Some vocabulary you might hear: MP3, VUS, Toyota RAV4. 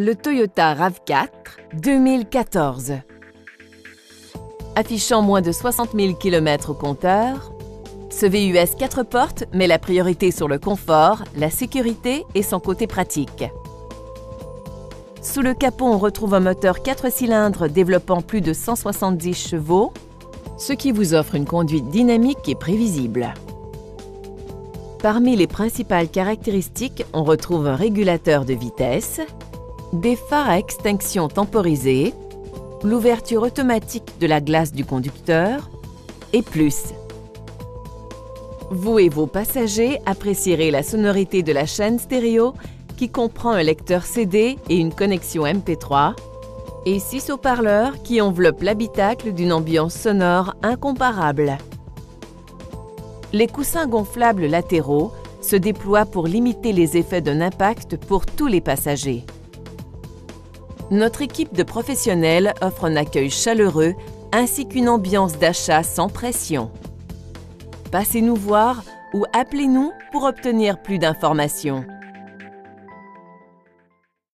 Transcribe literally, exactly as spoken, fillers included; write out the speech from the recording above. le Toyota RAV quatre deux mille quatorze. Affichant moins de soixante mille km au compteur, ce V U S quatre portes met la priorité sur le confort, la sécurité et son côté pratique. Sous le capot, on retrouve un moteur quatre cylindres développant plus de cent soixante-dix chevaux, ce qui vous offre une conduite dynamique et prévisible. Parmi les principales caractéristiques, on retrouve un régulateur de vitesse, des phares à extinction temporisée, l'ouverture automatique de la glace du conducteur et plus. Vous et vos passagers apprécierez la sonorité de la chaîne stéréo qui comprend un lecteur C D et une connexion M P trois et six haut-parleurs qui enveloppent l'habitacle d'une ambiance sonore incomparable. Les coussins gonflables latéraux se déploient pour limiter les effets d'un impact pour tous les passagers. Notre équipe de professionnels offre un accueil chaleureux ainsi qu'une ambiance d'achat sans pression. Passez-nous voir ou appelez-nous pour obtenir plus d'informations.